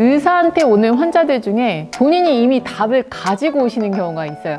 의사한테 오는 환자들 중에 본인이 이미 답을 가지고 오시는 경우가 있어요.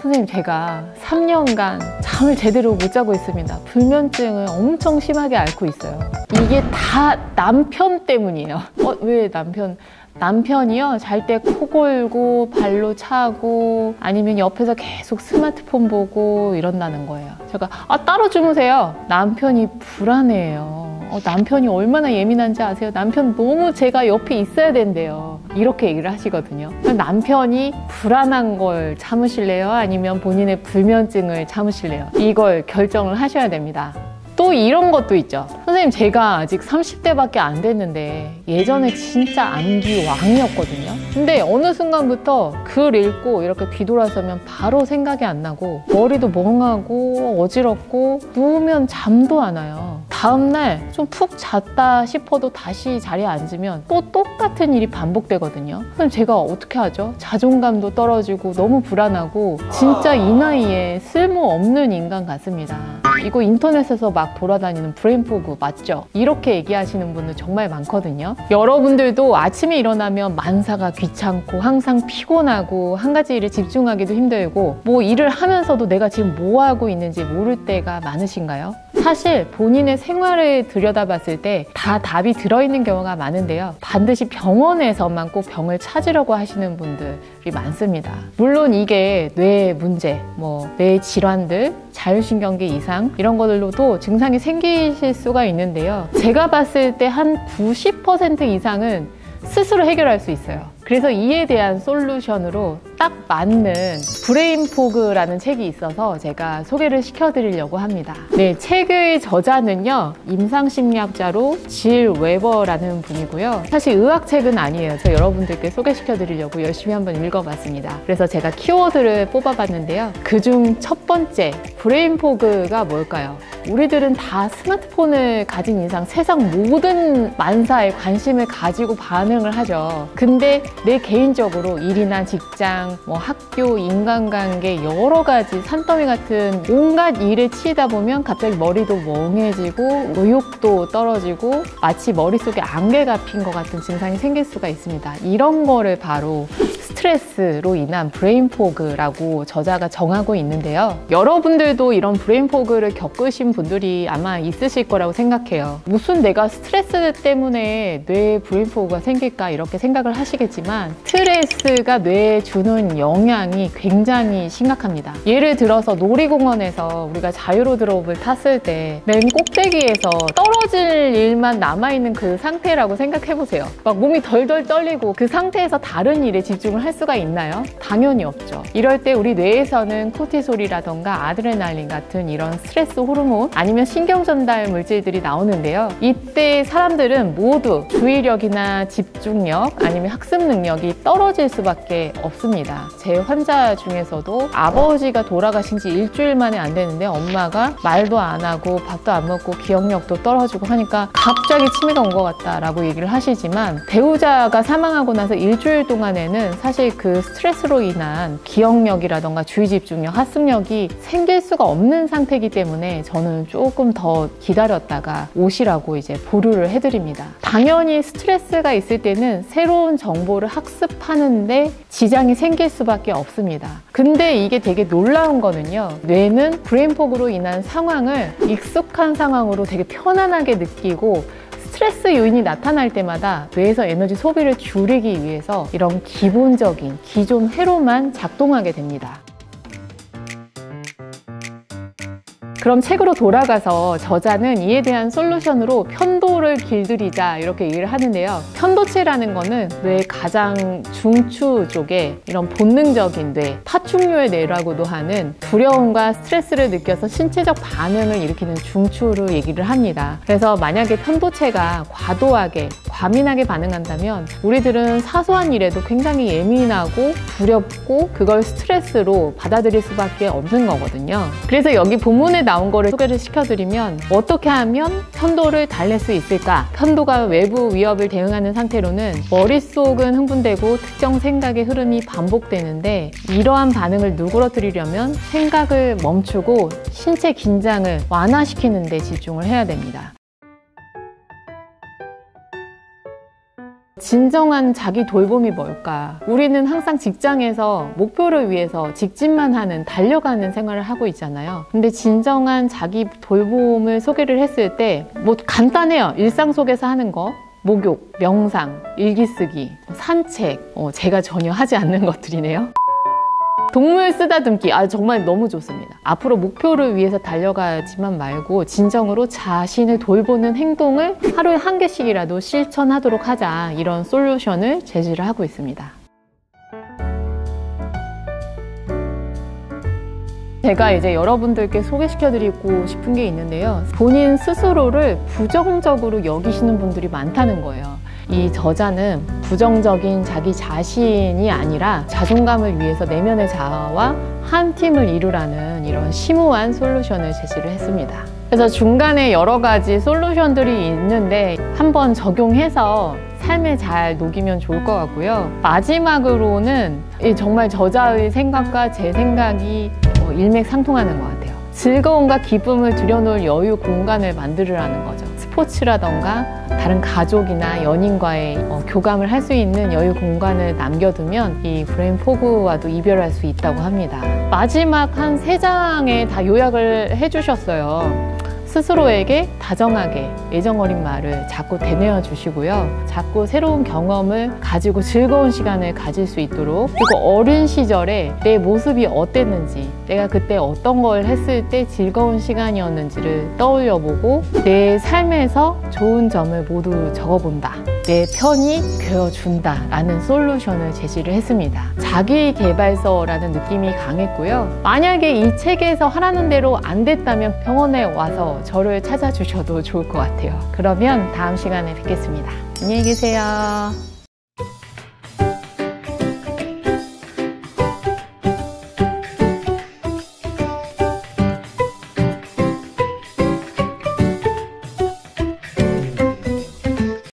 선생님, 제가 3년간 잠을 제대로 못 자고 있습니다. 불면증을 엄청 심하게 앓고 있어요. 이게 다 남편 때문이에요. 왜 남편? 남편이요? 잘 때 코 골고 발로 차고 아니면 옆에서 계속 스마트폰 보고 이런다는 거예요. 제가 따로 주무세요. 남편이 불안해요. 남편이 얼마나 예민한지 아세요? 남편 너무 제가 옆에 있어야 된대요. 이렇게 얘기를 하시거든요. 남편이 불안한 걸 참으실래요? 아니면 본인의 불면증을 참으실래요? 이걸 결정을 하셔야 됩니다. 또 이런 것도 있죠. 선생님, 제가 아직 30대밖에 안 됐는데 예전에 진짜 암기 왕이었거든요. 근데 어느 순간부터 글 읽고 이렇게 뒤돌아서면 바로 생각이 안 나고 머리도 멍하고 어지럽고 누우면 잠도 안 와요. 다음날 좀 푹 잤다 싶어도 다시 자리에 앉으면 또 똑같은 일이 반복되거든요. 선생님, 제가 어떻게 하죠? 자존감도 떨어지고 너무 불안하고 진짜 이 나이에 쓸모없는 인간 같습니다. 이거 인터넷에서 막 돌아다니는 브레인포그 맞죠? 이렇게 얘기하시는 분들 정말 많거든요. 여러분들도 아침에 일어나면 만사가 귀찮고 항상 피곤하고 한 가지 일에 집중하기도 힘들고 뭐 일을 하면서도 내가 지금 뭐 하고 있는지 모를 때가 많으신가요? 사실 본인의 생활을 들여다봤을 때 다 답이 들어있는 경우가 많은데요. 반드시 병원에서만 꼭 병을 찾으려고 하시는 분들이 많습니다. 물론 이게 뇌의 문제, 뭐 뇌 질환들, 자율신경계 이상 이런 것들로도 증상이 생기실 수가 있는데요. 제가 봤을 때 한 90% 이상은 스스로 해결할 수 있어요. 그래서 이에 대한 솔루션으로 딱 맞는 브레인포그라는 책이 있어서 제가 소개를 시켜드리려고 합니다. 네, 책의 저자는요, 임상심리학자로 질 웨버라는 분이고요. 사실 의학책은 아니에요. 저 여러분들께 소개시켜드리려고 열심히 한번 읽어봤습니다. 그래서 제가 키워드를 뽑아봤는데요. 그중 첫 번째, 브레인포그가 뭘까요? 우리들은 다 스마트폰을 가진 이상 세상 모든 만사에 관심을 가지고 반응을 하죠. 근데 내 개인적으로 일이나 직장, 뭐 학교, 인간관계 여러 가지 산더미 같은 온갖 일에 치이다 보면 갑자기 머리도 멍해지고 의욕도 떨어지고 마치 머릿속에 안개가 핀 것 같은 증상이 생길 수가 있습니다. 이런 거를 바로 스트레스로 인한 브레인포그라고 저자가 정하고 있는데요. 여러분들도 이런 브레인포그를 겪으신 분들이 아마 있으실 거라고 생각해요. 무슨 내가 스트레스 때문에 뇌에 브레인포그가 생길까 이렇게 생각을 하시겠지만 스트레스가 뇌에 주는 영향이 굉장히 심각합니다. 예를 들어서 놀이공원에서 우리가 자유로드롭을 탔을 때 맨 꼭대기에서 떨어질 일만 남아있는 그 상태라고 생각해보세요. 막 몸이 덜덜 떨리고 그 상태에서 다른 일에 집중을 할 수가 있나요? 당연히 없죠. 이럴 때 우리 뇌에서는 코티솔이라던가 아드레날린 같은 이런 스트레스 호르몬 아니면 신경 전달 물질들이 나오는데요. 이때 사람들은 모두 주의력이나 집중력 아니면 학습 능력이 떨어질 수밖에 없습니다. 제 환자 중에서도 아버지가 돌아가신 지 일주일 만에 안 되는데 엄마가 말도 안 하고 밥도 안 먹고 기억력도 떨어지고 하니까 갑자기 치매가 온 것 같다라고 얘기를 하시지만 배우자가 사망하고 나서 일주일 동안에는 사실 그 스트레스로 인한 기억력이라던가 주의 집중력, 학습력이 생길 수가 없는 상태이기 때문에 저는 조금 더 기다렸다가 오시라고 이제 보류를 해드립니다. 당연히 스트레스가 있을 때는 새로운 정보를 학습하는데 지장이 생길 수밖에 없습니다. 근데 이게 되게 놀라운 거는요, 뇌는 브레인포그로 인한 상황을 익숙한 상황으로 되게 편안하게 느끼고 스트레스 요인이 나타날 때마다 뇌에서 에너지 소비를 줄이기 위해서 이런 기본적인 기존 회로만 작동하게 됩니다. 그럼 책으로 돌아가서 저자는 이에 대한 솔루션으로 편도를 길들이자 이렇게 얘기를 하는데요. 편도체라는 거는 뇌의 가장 중추 쪽에 이런 본능적인 뇌, 파충류의 뇌라고도 하는 두려움과 스트레스를 느껴서 신체적 반응을 일으키는 중추로 얘기를 합니다. 그래서 만약에 편도체가 과도하게, 과민하게 반응한다면 우리들은 사소한 일에도 굉장히 예민하고 두렵고 그걸 스트레스로 받아들일 수밖에 없는 거거든요. 그래서 여기 본문에 나온 거를 소개를 시켜드리면 어떻게 하면 편도를 달랠 수 있을까? 편도가 외부 위협을 대응하는 상태로는 머릿속은 흥분되고 특정 생각의 흐름이 반복되는데 이러한 반응을 누그러뜨리려면 생각을 멈추고 신체 긴장을 완화시키는 데 집중을 해야 됩니다. 진정한 자기 돌봄이 뭘까? 우리는 항상 직장에서 목표를 위해서 직진만 하는, 달려가는 생활을 하고 있잖아요. 근데 진정한 자기 돌봄을 소개를 했을 때 뭐 간단해요. 일상 속에서 하는 거. 목욕, 명상, 일기쓰기, 산책, 제가 전혀 하지 않는 것들이네요. 동물 쓰다듬기, 정말 너무 좋습니다. 앞으로 목표를 위해서 달려가지만 말고 진정으로 자신을 돌보는 행동을 하루에 한 개씩이라도 실천하도록 하자, 이런 솔루션을 제시를 하고 있습니다. 제가 이제 여러분들께 소개시켜드리고 싶은 게 있는데요. 본인 스스로를 부정적으로 여기시는 분들이 많다는 거예요. 이 저자는 부정적인 자기 자신이 아니라 자존감을 위해서 내면의 자아와 한 팀을 이루라는 이런 심오한 솔루션을 제시를 했습니다. 그래서 중간에 여러 가지 솔루션들이 있는데 한번 적용해서 삶에 잘 녹이면 좋을 것 같고요. 마지막으로는 정말 저자의 생각과 제 생각이 일맥상통하는 것 같아요. 즐거움과 기쁨을 들여놓을 여유 공간을 만들으라는 거죠. 스포츠라던가 다른 가족이나 연인과의 교감을 할 수 있는 여유 공간을 남겨두면 이 브레인포그와도 이별할 수 있다고 합니다. 마지막 한 3장에 다 요약을 해주셨어요. 스스로에게 다정하게 애정 어린 말을 자꾸 되뇌어 주시고요. 자꾸 새로운 경험을 가지고 즐거운 시간을 가질 수 있도록, 그리고 어린 시절에 내 모습이 어땠는지, 내가 그때 어떤 걸 했을 때 즐거운 시간이었는지를 떠올려 보고 내 삶에서 좋은 점을 모두 적어본다. 내 편이 되어준다 라는 솔루션을 제시를 했습니다. 자기개발서라는 느낌이 강했고요. 만약에 이 책에서 하라는 대로 안 됐다면 병원에 와서 저를 찾아주셔도 좋을 것 같아요. 그러면 다음 시간에 뵙겠습니다. 안녕히 계세요.